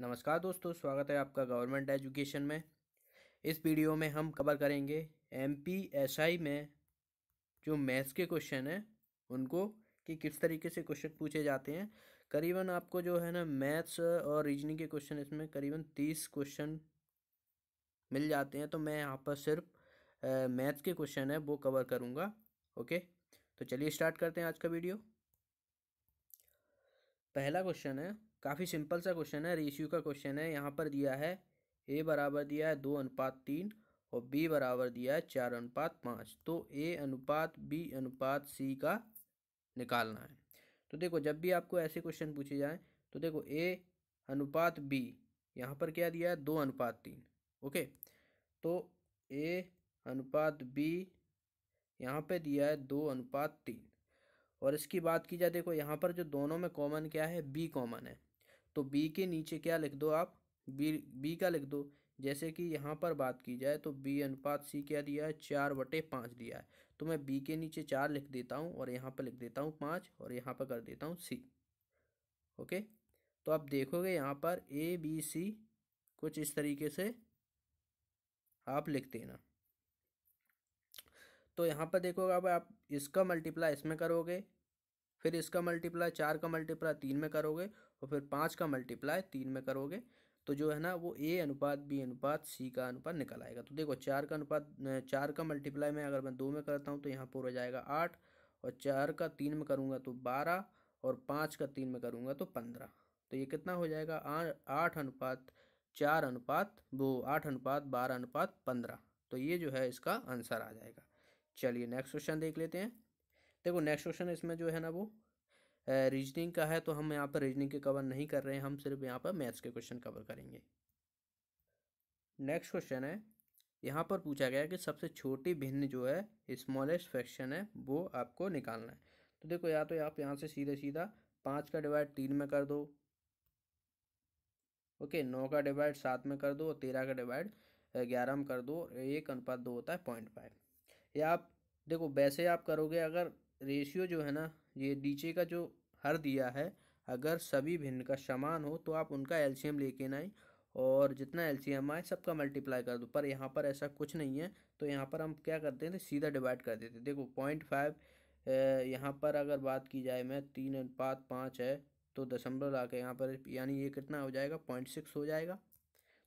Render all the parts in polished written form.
नमस्कार दोस्तों, स्वागत है आपका गवर्नमेंट एजुकेशन में। इस वीडियो में हम कवर करेंगे MPSI में जो मैथ्स के क्वेश्चन हैं उनको कि किस तरीके से क्वेश्चन पूछे जाते हैं। करीबन आपको जो है ना मैथ्स और रीजनिंग के क्वेश्चन, इसमें करीबन 30 क्वेश्चन मिल जाते हैं। तो मैं यहाँ पर सिर्फ मैथ्स के क्वेश्चन है वो कवर करूँगा। ओके, तो चलिए स्टार्ट करते हैं आज का वीडियो। पहला क्वेश्चन है, काफ़ी सिंपल सा क्वेश्चन है, रेशियो का क्वेश्चन है। यहाँ पर दिया है ए बराबर दिया है 2:3 और बी बराबर दिया है 4:5। तो ए अनुपात बी अनुपात सी का निकालना है। तो देखो, जब भी आपको ऐसे क्वेश्चन पूछे जाएं तो देखो ए अनुपात बी, यहाँ पर क्या दिया है 2:3। ओके, तो ए अनुपात बी यहाँ पर दिया है 2:3। और इसकी बात की जाए, देखो यहाँ पर जो दोनों में कॉमन क्या है, बी कॉमन है। तो बी के नीचे क्या लिख दो आप, बी का लिख दो। जैसे कि यहाँ पर बात की जाए तो बी अनुपात सी क्या दिया है 4/5 दिया है। तो मैं बी के नीचे 4 लिख देता हूँ और यहाँ पर लिख देता हूँ 5 और यहाँ पर कर देता हूँ सी। ओके, तो आप देखोगे यहाँ पर ए बी सी कुछ इस तरीके से आप लिख देना। तो यहाँ पर देखोगे अब आप इसका मल्टीप्लाई इसमें करोगे, फिर इसका मल्टीप्लाई 4 का मल्टीप्लाई 3 में करोगे और फिर 5 का मल्टीप्लाई 3 में करोगे। तो जो है ना वो ए अनुपात बी अनुपात सी का अनुपात निकल आएगा। तो देखो 4 का मल्टीप्लाई में अगर मैं 2 में करता हूँ तो यहाँ पर हो जाएगा 8, और 4 का 3 में करूँगा तो 12, और 5 का 3 में करूँगा तो 15। तो ये कितना हो जाएगा 8:4 / 8:12:15। तो ये जो है इसका आंसर आ जाएगा। चलिए नेक्स्ट क्वेश्चन देख लेते हैं। देखो नेक्स्ट क्वेश्चन इसमें जो है ना वो रीजनिंग का है। तो हम यहाँ पर रीजनिंग के कवर नहीं कर रहे हैं, हम सिर्फ यहाँ पर मैथ्स के क्वेश्चन कवर करेंगे। नेक्स्ट क्वेश्चन है, यहाँ पर पूछा गया कि सबसे छोटी भिन्न जो है स्मॉलेस्ट फ्रैक्शन है वो आपको निकालना है। तो देखो या तो आप यहाँ से सीधा 5 का डिवाइड 3 में कर दो। ओके, 9 का डिवाइड 7 में कर दो और 13 का डिवाइड 11 में कर दो। 1:2 होता है 0.5। या आप देखो वैसे आप करोगे, अगर रेशियो जो है ना ये नीचे का जो हर दिया है अगर सभी भिन्न का समान हो तो आप उनका एलसीएम लेके ना आए और जितना एलसीएम आए सबका मल्टीप्लाई कर दो। पर यहाँ पर ऐसा कुछ नहीं है, तो यहाँ पर हम क्या करते हैं सीधा डिवाइड कर देते हैं। देखो 0.5 यहाँ पर अगर बात की जाए मैं 3:5 है तो दशमलव ला के यहाँ पर, यानी ये कितना हो जाएगा 0.6 हो जाएगा।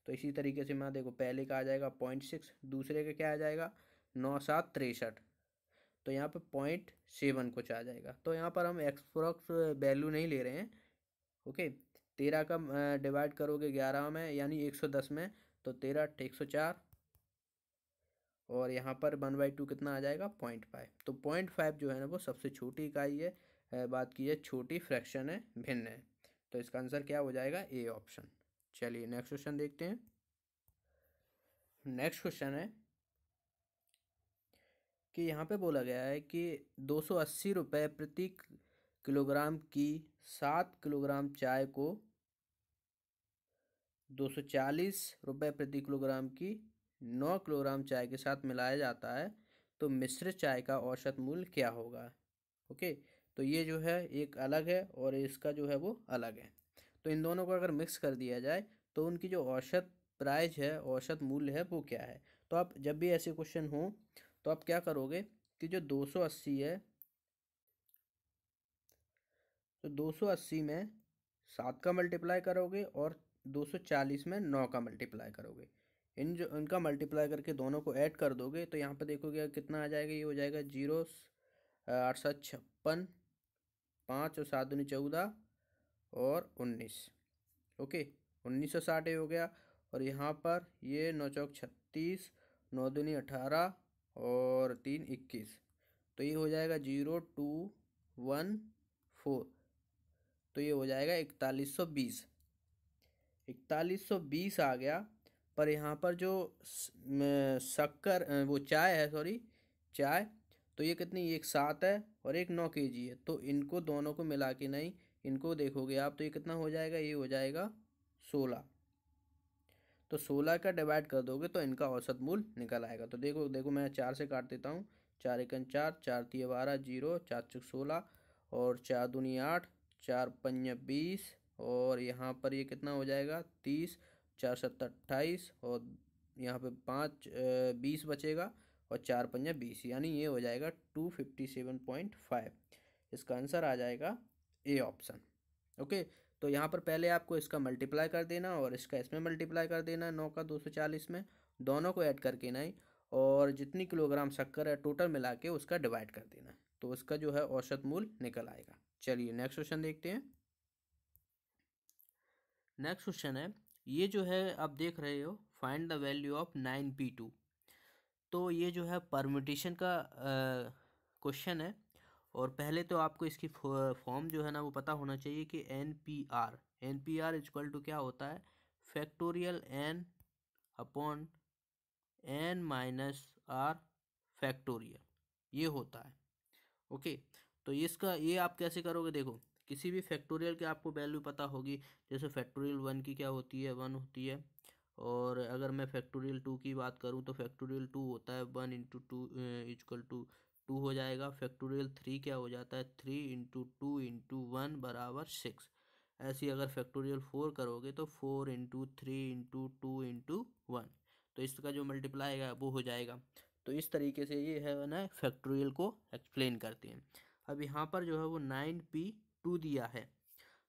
तो इसी तरीके से मैं देखो पहले का आ जाएगा 0.6, दूसरे का क्या आ जाएगा 9 7 63, तो यहाँ पर 0.7 कुछ आ जाएगा। तो यहाँ पर हम एक्सप्रोक्स वैल्यू नहीं ले रहे हैं। ओके, 13 का डिवाइड करोगे 11 में, यानी 110 में, तो 13 104, और यहाँ पर 1/2 कितना आ जाएगा 0.5। तो 0.5 जो है ना वो सबसे छोटी इकाई है, बात की है छोटी फ्रैक्शन है, भिन्न है। तो इसका आंसर क्या हो जाएगा ए ऑप्शन। चलिए नेक्स्ट क्वेश्चन देखते हैं। नेक्स्ट क्वेश्चन है कि यहाँ पे बोला गया है कि 280 रुपये प्रति किलोग्राम की 7 किलोग्राम चाय को 240 रुपये प्रति किलोग्राम की 9 किलोग्राम चाय के साथ मिलाया जाता है। तो मिश्रित चाय का औसत मूल्य क्या होगा। ओके, तो ये जो है एक अलग है और इसका जो है वो अलग है। तो इन दोनों को अगर मिक्स कर दिया जाए तो उनकी जो औसत प्राइस है, औसत मूल्य है, वो क्या है। तो आप जब भी ऐसे क्वेश्चन हों तो आप क्या करोगे कि जो 280 है तो 280 में 7 का मल्टीप्लाई करोगे और 240 में 9 का मल्टीप्लाई करोगे। इनका मल्टीप्लाई करके दोनों को ऐड कर दोगे तो यहाँ पर देखोगे कितना आ जाएगा, ये हो जाएगा 0 856, 5 और 7 दूनी 14 और 19। ओके, 1960 हो गया, और यहाँ पर ये 9 चौक 36, 9 दूनी 18 और 3 21, तो ये हो जाएगा 0 2 1 4। तो ये हो जाएगा 4120। 4120 आ गया। पर यहाँ पर जो चाय है, तो ये कितनी, एक 7 है और एक 9 kg है। तो इनको दोनों को मिला के नहीं, इनको देखोगे आप तो ये कितना हो जाएगा, ये हो जाएगा 16। तो 16 का डिवाइड कर दोगे तो इनका औसत मूल्य निकल आएगा। तो देखो मैं 4 से काट देता हूँ, 4 1 4, 4 3 12, 0, 4 6 16 और 4 दूनी 8, 4 5 20 और यहाँ पर ये कितना हो जाएगा 30, 4 7 28 और यहाँ पे 5 20 बचेगा और 4 5 20, यानी ये हो जाएगा 257.5। इसका आंसर आ जाएगा ए ऑप्शन। ओके, तो यहाँ पर पहले आपको इसका मल्टीप्लाई कर देना और इसका इसमें मल्टीप्लाई कर देना 9 का 240 में, दोनों को ऐड करके ना और जितनी किलोग्राम शक्कर है टोटल मिला के उसका डिवाइड कर देना, तो उसका जो है औसत मूल्य निकल आएगा। चलिए नेक्स्ट क्वेश्चन देखते हैं। नेक्स्ट क्वेश्चन है ये जो है आप देख रहे हो, find the value of 9p2। तो ये जो है परम्यूटेशन का क्वेश्चन है और पहले तो आपको इसकी फॉर्म जो है ना वो पता होना चाहिए कि N P R equal to क्या होता है, factorial N upon N minus R factorial, ये होता है। ओके, तो इसका ये आप कैसे करोगे, देखो किसी भी फैक्टोरियल के आपको वैल्यू पता होगी, जैसे फैक्टोरियल 1 की क्या होती है 1 होती है, और अगर मैं फैक्टोरियल 2 की बात करूं तो फैक्टोरियल 2 होता है 1 × 2 = 2 हो जाएगा। फैक्टोरियल 3 क्या हो जाता है 3 × 2 × 1 बराबर 6। ऐसी अगर फैक्टोरियल 4 करोगे तो 4 × 3 × 2 × 1, तो इसका जो मल्टीप्लाई है वो हो जाएगा। तो इस तरीके से ये है ना फैक्टोरियल को एक्सप्लेन करते हैं। अब यहाँ पर जो है वो 9p2 दिया है,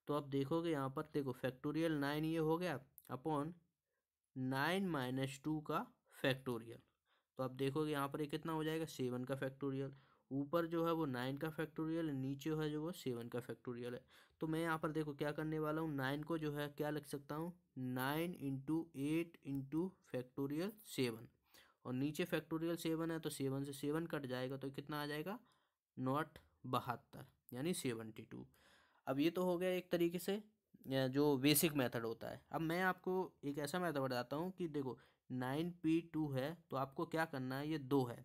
तो आप देखोगे यहाँ पर देखो फैक्टोरियल 9 ये हो गया अपॉन 9 - 2 का फैक्टोरियल, तो आप देखोगे यहाँ पर ये कितना हो जाएगा 7 का फैक्टोरियल। ऊपर जो है वो 9 का फैक्टोरियल, नीचे है जो वो 7 का फैक्टोरियल है। तो मैं यहाँ पर देखो क्या करने वाला हूँ, 9 को जो है क्या लिख सकता हूँ 9 × 8 × फैक्टोरियल 7, और नीचे फैक्टोरियल 7 है तो 7 से 7 कट जाएगा, तो कितना आ जाएगा 72, यानी 72। अब ये तो हो गया एक तरीके से जो बेसिक मेथड होता है। अब मैं आपको एक ऐसा मेथड बताता हूँ कि देखो 9p2 है तो आपको क्या करना है, ये 2 है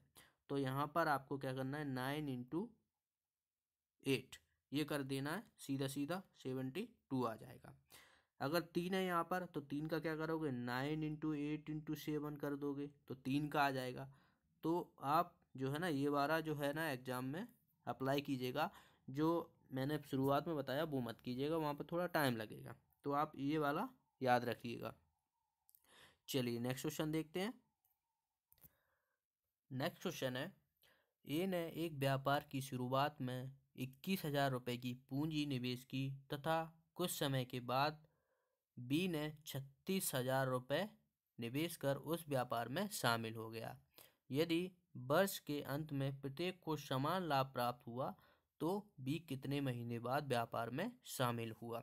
तो यहाँ पर आपको क्या करना है 9 × 8 ये कर देना है, सीधा सीधा 72 आ जाएगा। अगर 3 है यहाँ पर तो 3 का क्या करोगे 9 × 8 × 7 कर दोगे तो 3 का आ जाएगा। तो आप जो है ना ये वाला जो है ना एग्ज़ाम में अप्लाई कीजिएगा, जो मैंने शुरुआत में बताया वो मत कीजिएगा, वहाँ पर थोड़ा टाइम लगेगा, तो आप ये वाला याद रखिएगा। चलिए नेक्स्ट क्वेश्चन देखते हैं। नेक्स्ट क्वेश्चन है ए ने एक व्यापार की शुरुआत में 21,000 रुपये की पूंजी निवेश की तथा कुछ समय के बाद बी ने 36,000 रुपये निवेश कर उस व्यापार में शामिल हो गया। यदि वर्ष के अंत में प्रत्येक को समान लाभ प्राप्त हुआ तो बी कितने महीने बाद व्यापार में शामिल हुआ।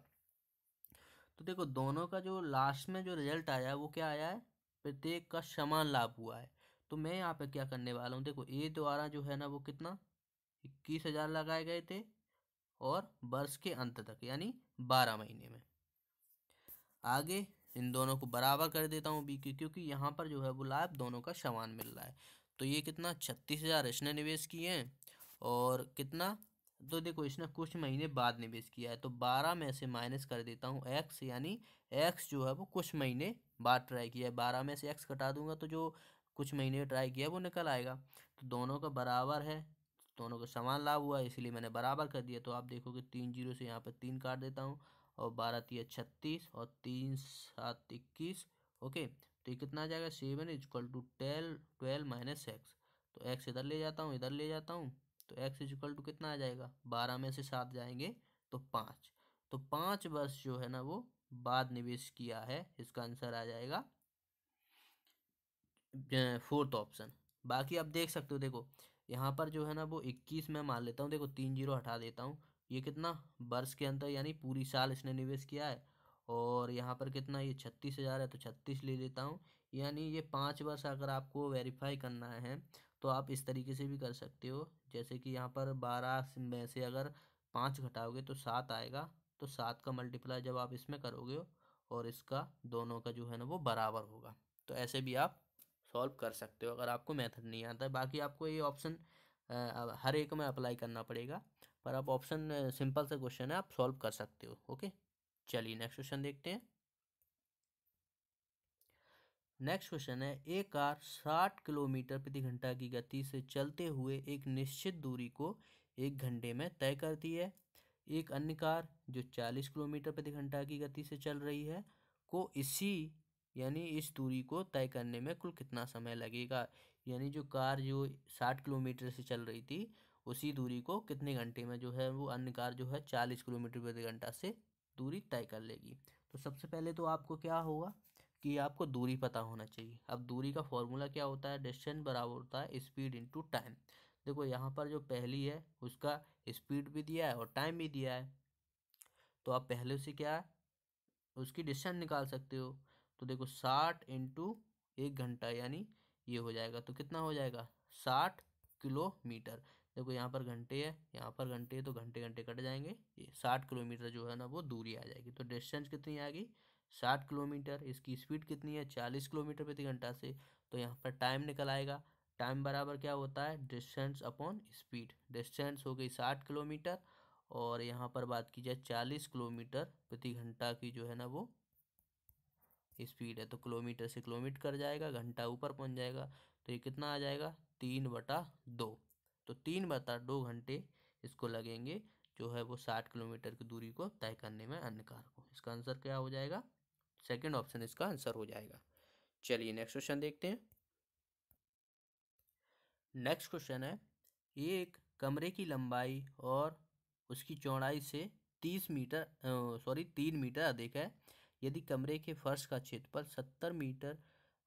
तो देखो दोनों का जो लास्ट में जो रिजल्ट आया वो क्या आया है, प्रत्येक का समान लाभ हुआ है। तो मैं यहाँ पे क्या करने वाला हूँ, देखो ए द्वारा जो है ना वो कितना 21,000 लगाए गए थे और वर्ष के अंत तक यानी 12 महीने में। आगे इन दोनों को बराबर कर देता हूँ बी के, क्योंकि यहाँ पर जो है वो लाभ दोनों का समान मिल रहा है। तो ये कितना 36,000 इसने निवेश किए हैं और कितना, तो देखो इसने कुछ महीने बाद निवेश किया है तो 12 में से माइनस कर देता हूँ एक्स, यानी एक्स जो है वो कुछ महीने बाद ट्राई किया है, 12 में से एक्स कटा दूंगा तो जो कुछ महीने ट्राई किया वो निकल आएगा। तो दोनों का बराबर है, दोनों का समान लाभ हुआ इसलिए मैंने बराबर कर दिया। तो आप देखोगे 30 से यहाँ पर 3 काट देता हूँ और 12 × 3 = 36 और 3 × 7 = 21। ओके, तो ये कितना आ जाएगा 7 = 12 - x। तो x इधर ले जाता हूँ तो x = कितना आ जाएगा 12 में से 7 जाएंगे तो 5। तो 5 वर्ष जो है ना वो बाद निवेश किया है, इसका आंसर आ जाएगा 4th ऑप्शन। बाकी आप देख सकते हो, देखो यहाँ पर जो है ना वो 21 में मान लेता हूँ, देखो 30 हटा देता हूँ, ये कितना वर्ष के अंतर यानी पूरी साल इसने निवेश किया है और यहाँ पर कितना ये 36,000 है तो 36 ले लेता हूँ, यानी ये 5 वर्ष अगर आपको वेरीफाई करना है तो आप इस तरीके से भी कर सकते हो। जैसे कि यहाँ पर 12 में से अगर 5 घटाओगे तो 7 आएगा, तो 7 का मल्टीप्लाई जब आप इसमें करोगे और इसका दोनों का जो है ना वो बराबर होगा। तो ऐसे भी आप सॉल्व कर सकते हो अगर आपको मेथड नहीं आता है। बाकी आपको ये ऑप्शन हर एक में अप्लाई करना पड़ेगा, पर आप ऑप्शन सिंपल से क्वेश्चन है, आप सॉल्व कर सकते हो। ओके, चलिए नेक्स्ट क्वेश्चन देखते हैं। नेक्स्ट क्वेश्चन है एक कार 60 किलोमीटर प्रति घंटा की गति से चलते हुए एक निश्चित दूरी को 1 घंटे में तय करती है। एक अन्य कार जो 40 किलोमीटर प्रति घंटा की गति से चल रही है को इसी यानी इस दूरी को तय करने में कुल कितना समय लगेगा। यानी जो कार जो 60 किलोमीटर से चल रही थी उसी दूरी को कितने घंटे में जो है वो अन्य कार जो है 40 किलोमीटर प्रति घंटा से दूरी तय कर लेगी। तो सबसे पहले तो आपको क्या होगा कि आपको दूरी पता होना चाहिए। अब दूरी का फॉर्मूला क्या होता है, डिस्टेंस बराबर होता है स्पीड इंटू टाइम। देखो यहाँ पर जो पहली है उसका स्पीड भी दिया है और टाइम भी दिया है, तो आप पहले से क्या है उसकी डिस्टेंस निकाल सकते हो। तो देखो 60 इंटू एक घंटा यानी ये हो जाएगा, तो कितना हो जाएगा 60 किलोमीटर। देखो यहाँ पर घंटे है यहाँ पर घंटे है, तो घंटे घंटे कट जाएंगे, ये 60 किलोमीटर जो है ना वो दूरी आ जाएगी। तो डिस्टेंस कितनी आ गई 60 किलोमीटर, इसकी स्पीड कितनी है 40 किलोमीटर प्रति घंटा से, तो यहाँ पर टाइम निकल आएगा। टाइम बराबर क्या होता है डिस्टेंस अपॉन स्पीड। डिस्टेंस हो गई 60 किलोमीटर और यहाँ पर बात की जाए 40 किलोमीटर प्रति घंटा की जो है ना वो स्पीड है, तो किलोमीटर से किलोमीटर कर जाएगा, घंटा ऊपर पहुँच जाएगा। तो ये कितना आ जाएगा 3/2। तो 3/2 घंटे इसको लगेंगे जो है वो 60 किलोमीटर की दूरी को तय करने में अन्य कार को। इसका आंसर क्या हो जाएगा, सेकंड ऑप्शन इसका आंसर हो जाएगा। चलिए नेक्स्ट क्वेश्चन देखते हैं। नेक्स्ट क्वेश्चन है, एक कमरे की लंबाई और उसकी चौड़ाई से 3 मीटर अधिक है। यदि कमरे के फर्श का क्षेत्रफल 70 मीटर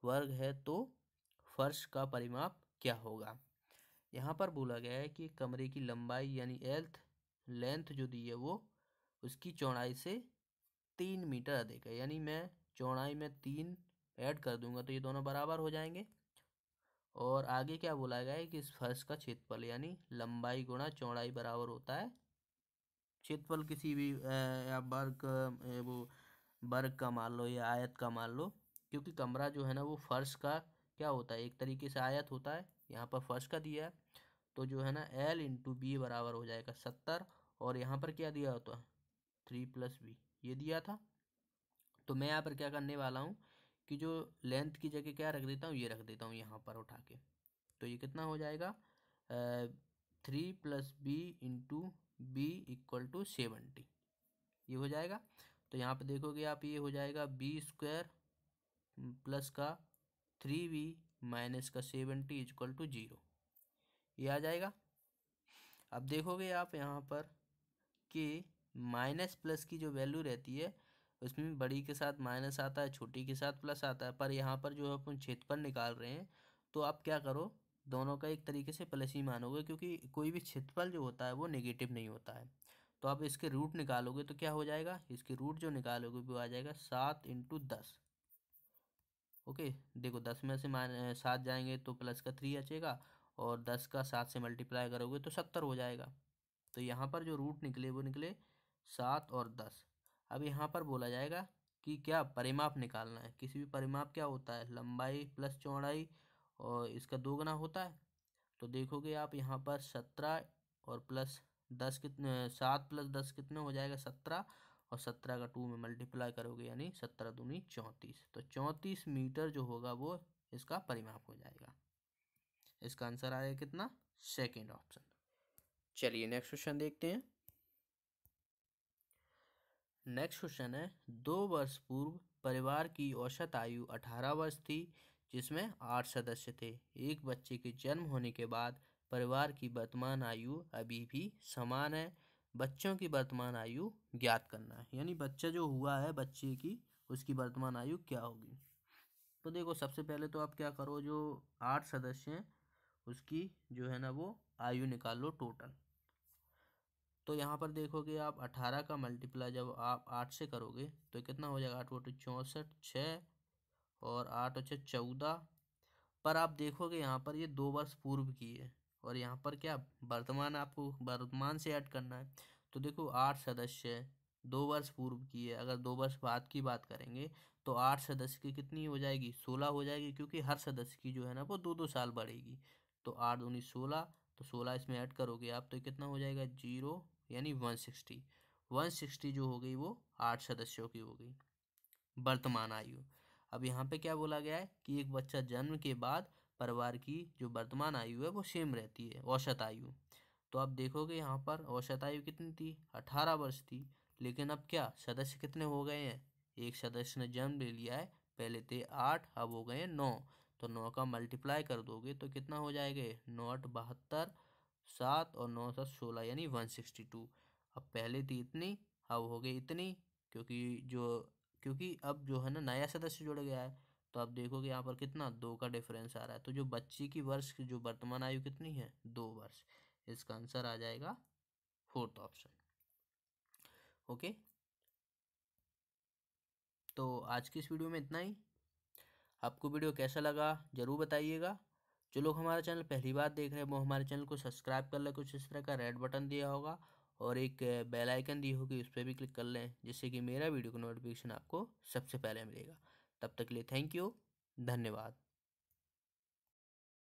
वर्ग है तो फर्श का परिमाप क्या होगा। यहाँ पर बोला गया है कि कमरे की लंबाई यानी लेंथ जो दी है वो उसकी चौड़ाई से 3 मीटर अधिक है, यानी मैं चौड़ाई में 3 ऐड कर दूंगा तो ये दोनों बराबर हो जाएंगे। और आगे क्या बोला गया है कि इस फर्श का क्षेत्रफल यानी लंबाई गुणा चौड़ाई बराबर होता है क्षेत्रफल, किसी भी वर्ग का मान लो या आयत का मान लो, क्योंकि कमरा जो है ना वो फर्श का क्या होता है एक तरीके से आयत होता है। यहाँ पर फर्श का दिया है तो जो है ना L×B बराबर हो जाएगा 70, और यहाँ पर क्या दिया होता है 3+B ये दिया था। तो मैं यहाँ पर क्या करने वाला हूँ कि जो लेंथ की जगह क्या रख देता हूँ ये रख देता हूँ यहाँ पर उठा के, तो ये कितना हो जाएगा 3+B×B = 70 ये हो जाएगा। तो यहाँ पे देखोगे आप ये हो जाएगा B² + 3B - 70 = 0 ये आ जाएगा। अब देखोगे आप यहाँ पर कि माइनस प्लस की जो वैल्यू रहती है उसमें बड़ी के साथ माइनस आता है छोटी के साथ प्लस आता है, पर यहाँ पर जो अपन क्षेत्रफल निकाल रहे हैं तो आप क्या करो दोनों का एक तरीके से प्लस ही मानोगे, क्योंकि कोई भी क्षेत्रफल जो होता है वो नेगेटिव नहीं होता है। तो आप इसके रूट निकालोगे तो क्या हो जाएगा, इसके रूट जो निकालोगे वो आ जाएगा 7×10। ओके देखो 10 में से -7 जाएंगे तो प्लस का 3 बचेगा और 10 का 7 से मल्टीप्लाई करोगे तो 70 हो जाएगा। तो यहाँ पर जो रूट निकले वो निकले 7 और 10। अब यहाँ पर बोला जाएगा कि क्या परिमाप निकालना है, किसी भी परिमाप क्या होता है लंबाई प्लस चौड़ाई और इसका 2 गुना होता है। तो देखोगे आप यहाँ पर 17 और + 10 कितने, 7 + 10 कितने हो जाएगा 17, और 17 का 2 में मल्टीप्लाई करोगे यानी 17×2 = 34। तो 34 मीटर जो होगा वो इसका परिमाप हो जाएगा। इसका आंसर आया कितना, सेकंड ऑप्शन। चलिए नेक्स्ट क्वेश्चन देखते हैं। नेक्स्ट क्वेश्चन है, 2 वर्ष पूर्व परिवार की औसत आयु 18 वर्ष थी जिसमें 8 सदस्य थे। एक बच्चे के जन्म होने के बाद परिवार की वर्तमान आयु अभी भी समान है। बच्चों की वर्तमान आयु ज्ञात करना है, यानी बच्चा जो हुआ है बच्चे की उसकी वर्तमान आयु क्या होगी। तो देखो सबसे पहले तो आप क्या करो जो 8 सदस्य हैं उसकी जो है ना वो आयु निकाल लो टोटल। तो यहाँ पर देखोगे आप 18 का मल्टीप्लाई जब आप 8 से करोगे तो कितना हो जाएगा, 8 × 64 6 और 8 × 6 14। पर आप देखोगे यहाँ पर ये 2 वर्ष पूर्व की है और यहाँ पर क्या वर्तमान, आपको वर्तमान से ऐड करना है। तो देखो 8 सदस्य है 2 वर्ष पूर्व की है, अगर 2 वर्ष बाद की बात करेंगे तो 8 सदस्य की कितनी हो जाएगी 16 हो जाएगी, क्योंकि हर सदस्य की जो है ना वो 2-2 साल बढ़ेगी। तो 8×2 = 16, तो 16 इसमें ऐड करोगे आप तो कितना हो जाएगा 0 यानी 160। 160 जो हो गई वो 8 सदस्यों की हो गई वर्तमान आयु। अब यहाँ पे क्या बोला गया है कि एक बच्चा जन्म के बाद परिवार की जो वर्तमान आयु है वो सेम रहती है औसत आयु। तो आप देखोगे यहाँ पर औसत आयु कितनी थी, 18 वर्ष थी। लेकिन अब क्या सदस्य कितने हो गए हैं, एक सदस्य ने जन्म ले लिया है, पहले थे 8 अब हो गए 9। तो 9 का मल्टीप्लाई कर दोगे तो कितना हो जाएगा, 9 × 72 7 और 9 × 16 यानी 162। अब पहले थी इतनी अब हो गई इतनी, क्योंकि अब जो है ना नया सदस्य जुड़ गया है। तो आप देखोगे यहाँ पर कितना 2 का डिफरेंस आ रहा है। तो जो बच्ची की वर्ष की जो वर्तमान आयु कितनी है, 2 वर्ष। इसका आंसर आ जाएगा 4th ऑप्शन। ओके, तो आज की इस वीडियो में इतना ही। आपको वीडियो कैसा लगा ज़रूर बताइएगा। जो लोग हमारा चैनल पहली बार देख रहे हैं वो हमारे चैनल को सब्सक्राइब कर लें, कुछ इस तरह का रेड बटन दिया होगा और एक बेल आइकन दी होगी, उस पर भी क्लिक कर लें, जिससे कि मेरा वीडियो का नोटिफिकेशन आपको सबसे पहले मिलेगा। तब तक के लिए थैंक यू, धन्यवाद।